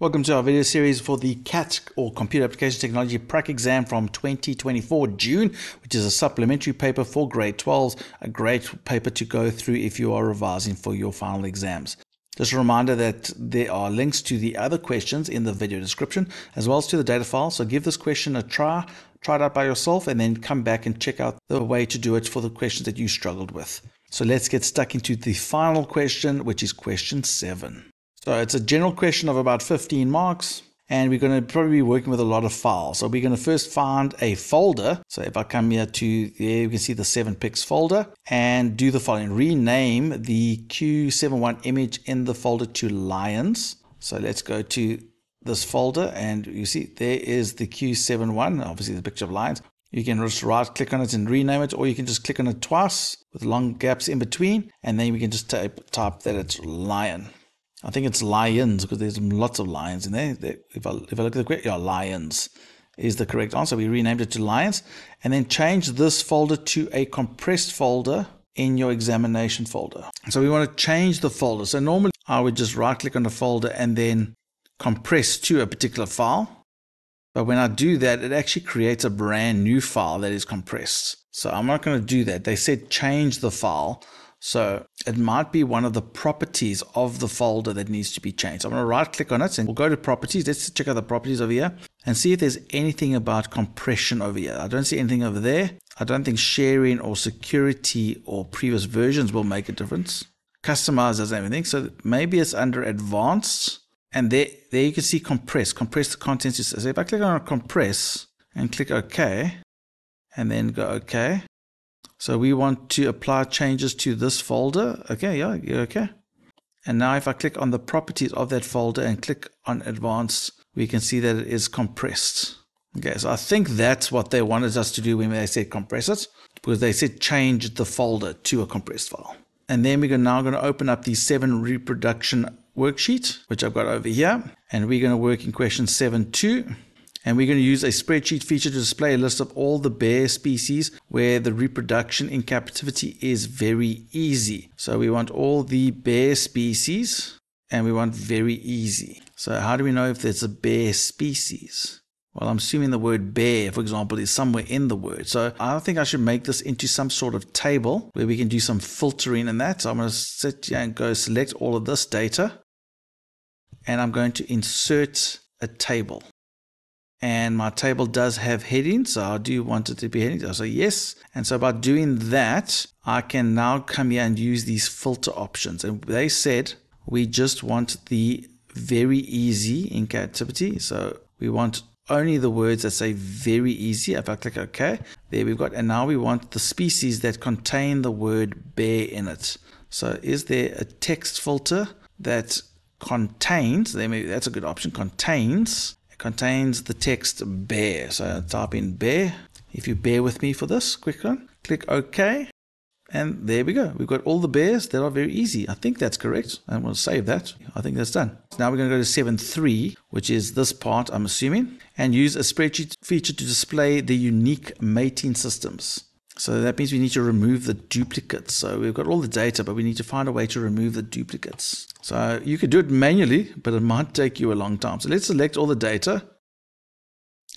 Welcome to our video series for the CAT or Computer Applications Technology prac exam from 2024 June, which is a supplementary paper for grade 12, a great paper to go through if you are revising for your final exams. Just a reminder that there are links to the other questions in the video description as well as to the data file, so give this question a try it out by yourself and then come back and check out the way to do it for the questions that you struggled with. So let's get stuck into the final question, which is question 7. So it's a general question of about 15 marks, and we're going to probably be working with a lot of files. So we're going to first find a folder. So if I come here to there, you can see the 7pics folder and do the following. Rename the Q71 image in the folder to Lions. So let's go to this folder and you see there is the Q71, obviously the picture of lions. You can just right click on it and rename it, or you can just click on it twice with long gaps in between. And then we can just type that it's lion. I think it's lions because there's lots of lions in there. If I look at the question, yeah, lions is the correct answer. We renamed it to lions and then change this folder to a compressed folder in your examination folder. So we want to change the folder. So normally I would just right click on the folder and then compress to a particular file. But when I do that, it actually creates a brand new file that is compressed. So I'm not going to do that. They said change the file. So it might be one of the properties of the folder that needs to be changed. So I'm going to right click on it and we'll go to properties. Let's check out the properties over here and see if there's anything about compression over here. I don't see anything over there. I don't think sharing or security or previous versions will make a difference. Customize doesn't have anything. So maybe it's under advanced, and there you can see compress. Compress the contents. So if I click on compress and click OK and then go OK. So we want to apply changes to this folder. Okay, yeah, okay. And now if I click on the properties of that folder and click on advanced, we can see that it is compressed. Okay, so I think that's what they wanted us to do when they said compress it, because they said change the folder to a compressed file. And then we're now going to open up the 7 reproduction worksheet, which I've got over here. And we're going to work in question 7.2. And we're going to use a spreadsheet feature to display a list of all the bear species where the reproduction in captivity is very easy. So we want all the bear species and we want very easy. So how do we know if there's a bear species? Well, I'm assuming the word bear, for example, is somewhere in the word. So I think I should make this into some sort of table where we can do some filtering and that. So I'm going to sit here and go select all of this data. And I'm going to insert a table. And my table does have headings, so I do want it to be headings. I'll say yes. And so by doing that, I can now come here and use these filter options. And they said we just want the very easy in captivity. So we want only the words that say very easy. If I click OK, there we've got. And now we want the species that contain the word bear in it. So is there a text filter that contains, maybe that's a good option, contains the text bear. So type in bear. If you bear with me for this quick one, click OK. And there we go. We've got all the bears that are very easy. I think that's correct. I'm going to save that. I think that's done. So now we're going to go to 7.3, which is this part, I'm assuming, and use a spreadsheet feature to display the unique mating systems. So that means we need to remove the duplicates. So we've got all the data, but we need to find a way to remove the duplicates. So you could do it manually, but it might take you a long time. So let's select all the data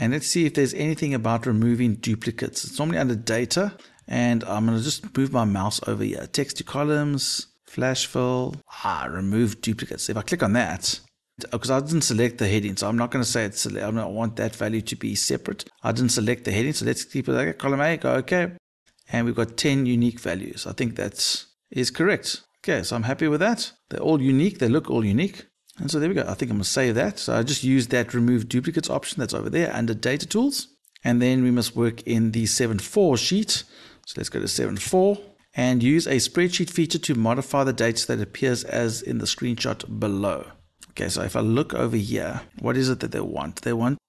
and let's see if there's anything about removing duplicates. It's normally under data, and I'm going to just move my mouse over here. Text to columns, flash fill, remove duplicates. If I click on that, because I didn't select the heading, so I'm not going to say it's, I don't want that value to be separate. I didn't select the heading, so let's keep it like column A, go OK. And we've got 10 unique values. I think that is correct. Okay, so I'm happy with that. They're all unique. They look all unique. And so there we go. I think I'm going to save that. So I just used that remove duplicates option that's over there under data tools. And then we must work in the 7.4 sheet. So let's go to 7.4 and use a spreadsheet feature to modify the data that appears as in the screenshot below. Okay, so if I look over here, what is it that they want? They want,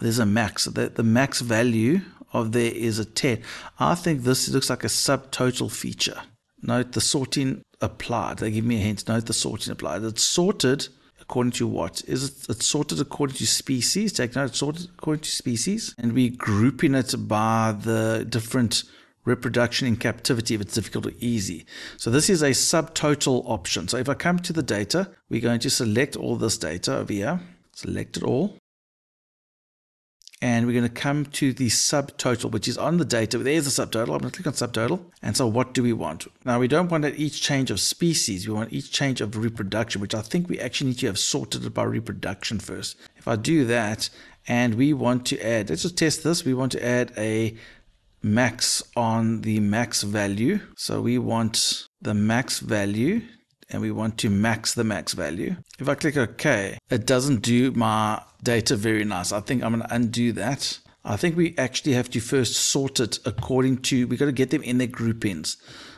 there's a max. So the max value of there is a 10. I think this looks like a subtotal feature. Note the sorting applied. They give me a hint. Note the sorting applied. It's sorted according to what? Is it? It's sorted according to species. Take note, it's sorted according to species. And we're grouping it by the different reproduction in captivity if it's difficult or easy. So this is a subtotal option. So if I come to the data, we're going to select all this data over here. select it all. And we're going to come to the subtotal, which is on the data. There's the subtotal. I'm going to click on subtotal. And so what do we want? Now, we don't want each change of species. We want each change of reproduction, which I think we actually need to have sorted it by reproduction first. If I do that, and we want to add, let's just test this. We want to add a max on the max value. So we want the max value, and we want to max the max value. If I click OK, it doesn't do my data very nice. I think I'm going to undo that. I think we actually have to first sort it according to, we've got to get them in their groupings.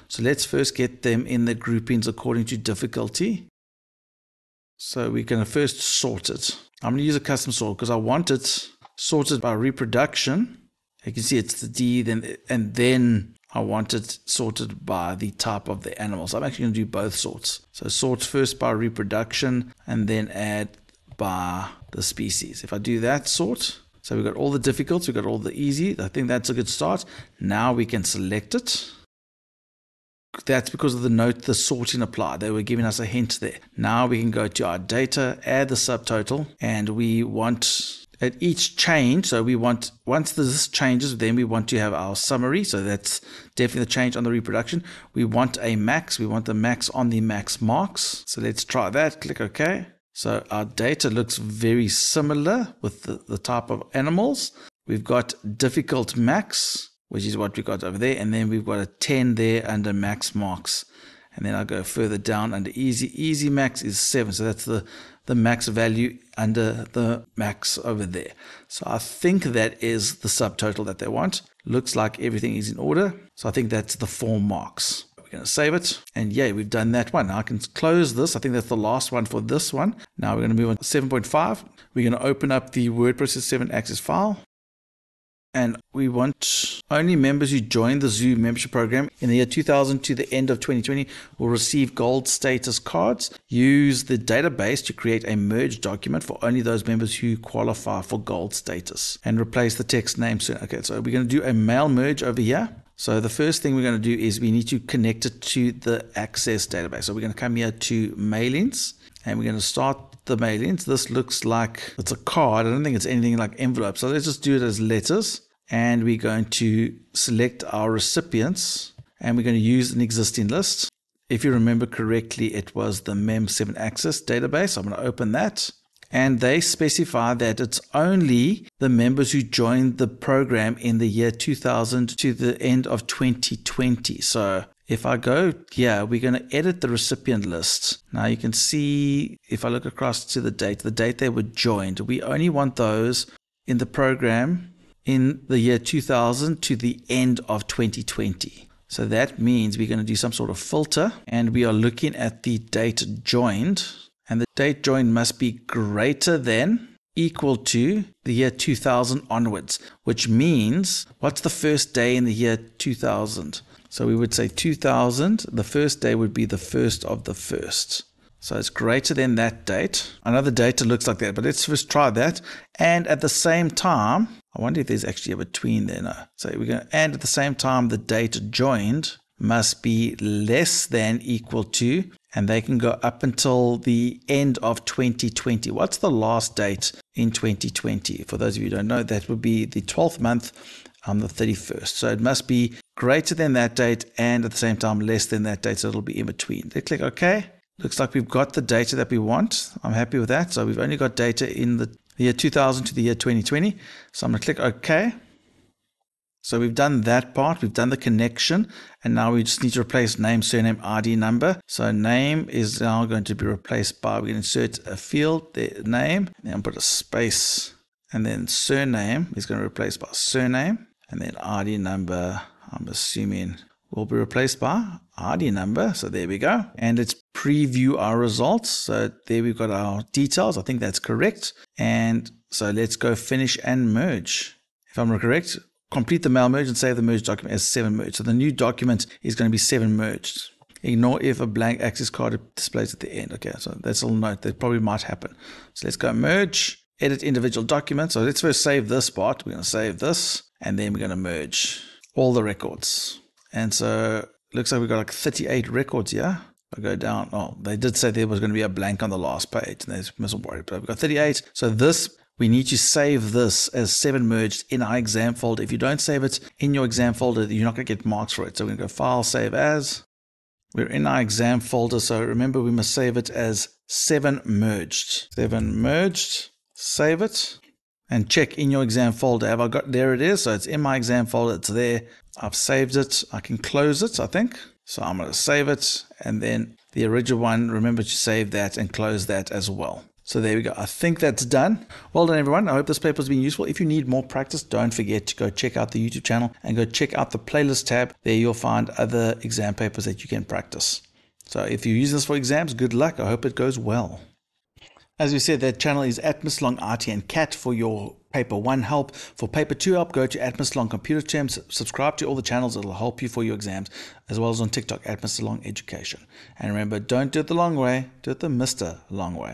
So let's first get them in the groupings according to difficulty. So we're going to first sort it. I'm going to use a custom sort because I want it sorted by reproduction. You can see it's the D, then and then I want it sorted by the type of the animal. So I'm actually going to do both sorts. So sort first by reproduction and then add by the species. If I do that sort, so we've got all the difficult, we've got all the easy. I think that's a good start. Now we can select it. That's because of the note, the sorting applied. They were giving us a hint there. Now we can go to our data, add the subtotal, and we want at each change, so we want, once this changes, then we want to have our summary. So that's definitely the change on the reproduction. We want a max. We want the max on the max marks. So let's try that. Click OK. So our data looks very similar with the type of animals. We've got difficult max, which is what we got over there. And then we've got a 10 there under max marks. And then I'll go further down under easy. Easy max is 7. So that's the max value under the max over there. So I think that is the subtotal that they want. Looks like everything is in order. So I think that's the 4 marks. We're going to save it. And yeah, we've done that one. Now I can close this. I think that's the last one for this one. Now we're going to move on to 7.5. We're going to open up the WordPress 7 Access file. And we want only members who join the Zoo membership program in the year 2000 to the end of 2020 will receive gold status cards. Use the database to create a merge document for only those members who qualify for gold status and replace the text name soon. Okay, so we're going to do a mail merge over here. So the first thing we're going to do is we need to connect it to the Access database. So we're going to come here to mailings and we're going to start the mailings. This looks like it's a card. I don't think it's anything like envelope. So let's just do it as letters. And we're going to select our recipients and we're going to use an existing list. If you remember correctly, it was the MEM7 Access database. I'm going to open that. And they specify that it's only the members who joined the program in the year 2000 to the end of 2020. So if I go here, we're going to edit the recipient list. Now you can see if I look across to the date they were joined, we only want those in the program in the year 2000 to the end of 2020. So that means we're going to do some sort of filter and we are looking at the date joined, and the date joined must be greater than equal to the year 2000 onwards, which means what's the first day in the year 2000? So we would say 2000, the first day would be the first of the first. So it's greater than that date. I know the data looks like that, but let's first try that. And at the same time, I wonder if there's actually a between there. No. So we're going to, and at the same time, the data joined must be less than equal to, and they can go up until the end of 2020. What's the last date in 2020? For those of you who don't know, that would be the 12th month on the 31st. So it must be greater than that date and at the same time less than that date. So it'll be in between. They click OK. Looks like we've got the data that we want. I'm happy with that. So we've only got data in the year 2000 to the year 2020. So I'm going to click OK. So we've done that part. We've done the connection. And now we just need to replace name, surname, ID, number. So name is now going to be replaced by, we're going to insert a field, the name, and put a space. And then surname is going to replace by surname. And then ID number, I'm assuming, will be replaced by ID number. So there we go. And let's preview our results. So there we've got our details. I think that's correct. And so let's go finish and merge. If I'm correct, complete the mail merge and save the merge document as 7 merged. So the new document is going to be 7 merged. Ignore if a blank access card displays at the end. Okay, so that's a little note that probably might happen. So let's go merge, edit individual documents. So let's first save this part. We're going to save this and then we're going to merge all the records. And so it looks like we've got like 38 records here. I go down. Oh, they did say there was going to be a blank on the last page, and there's misaligned. But I've got 38. So this, we need to save this as 7 merged in our exam folder. If you don't save it in your exam folder, you're not going to get marks for it. So we're going to go File, Save As. We're in our exam folder. So remember, we must save it as 7 merged. 7 merged. Save it. And check in your exam folder. Have I got, there it is. So it's in my exam folder. It's there. I've saved it. I can close it, I think. So I'm going to save it. And then the original one, remember to save that and close that as well. So there we go. I think that's done. Well done, everyone. I hope this paper has been useful. If you need more practice, don't forget to go check out the YouTube channel and go check out the playlist tab. There you'll find other exam papers that you can practice. So if you're using this for exams, good luck. I hope it goes well. As we said, that channel is @MrLongIT and Cat for your Paper 1 help. For Paper 2 help, go to @MrLongComputerTerm. Subscribe to all the channels that will help you for your exams, as well as on TikTok @MrLongEducation. And remember, don't do it the long way, do it the Mr. Long way.